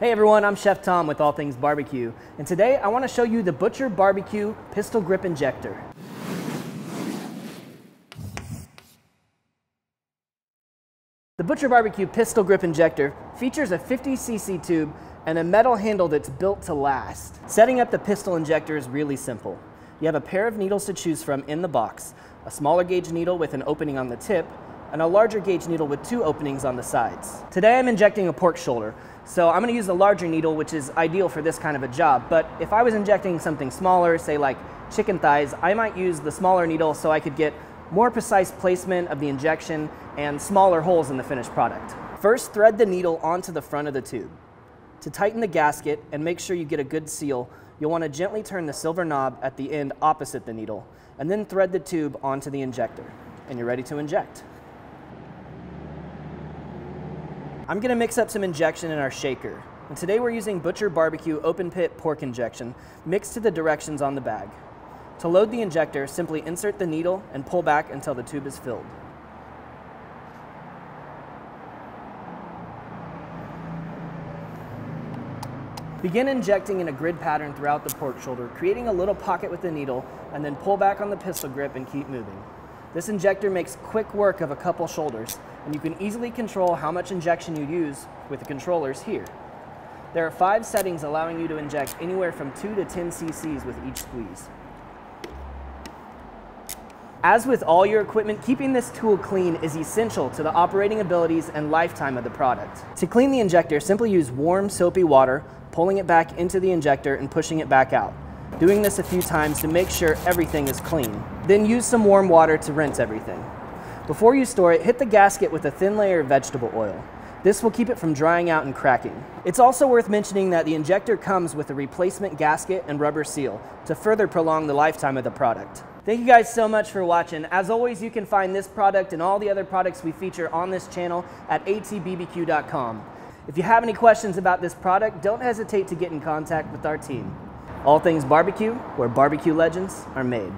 Hey everyone, I'm Chef Tom with All Things Barbecue, and today I want to show you the Butcher BBQ Pistol Grip Injector. The Butcher BBQ Pistol Grip Injector features a 50cc tube and a metal handle that's built to last. Setting up the pistol injector is really simple. You have a pair of needles to choose from in the box, a smaller gauge needle with an opening on the tip, and a larger gauge needle with two openings on the sides. Today I'm injecting a pork shoulder, so I'm going to use the larger needle, which is ideal for this kind of a job. But if I was injecting something smaller, say like chicken thighs, I might use the smaller needle so I could get more precise placement of the injection and smaller holes in the finished product. First, thread the needle onto the front of the tube. To tighten the gasket and make sure you get a good seal, you'll want to gently turn the silver knob at the end opposite the needle, and then thread the tube onto the injector, and you're ready to inject. I'm going to mix up some injection in our shaker, and today we're using Butcher BBQ Open Pit Pork Injection mixed to the directions on the bag. To load the injector, simply insert the needle and pull back until the tube is filled. Begin injecting in a grid pattern throughout the pork shoulder, creating a little pocket with the needle, and then pull back on the pistol grip and keep moving. This injector makes quick work of a couple shoulders, and you can easily control how much injection you use with the controllers here. There are 5 settings allowing you to inject anywhere from 2 to 10 cc's with each squeeze. As with all your equipment, keeping this tool clean is essential to the operating abilities and lifetime of the product. To clean the injector, simply use warm, soapy water, pulling it back into the injector and pushing it back out. Doing this a few times to make sure everything is clean. Then use some warm water to rinse everything. Before you store it, hit the gasket with a thin layer of vegetable oil. This will keep it from drying out and cracking. It's also worth mentioning that the injector comes with a replacement gasket and rubber seal to further prolong the lifetime of the product. Thank you guys so much for watching. As always, you can find this product and all the other products we feature on this channel at atbbq.com. If you have any questions about this product, don't hesitate to get in contact with our team. All Things Barbecue, where barbecue legends are made.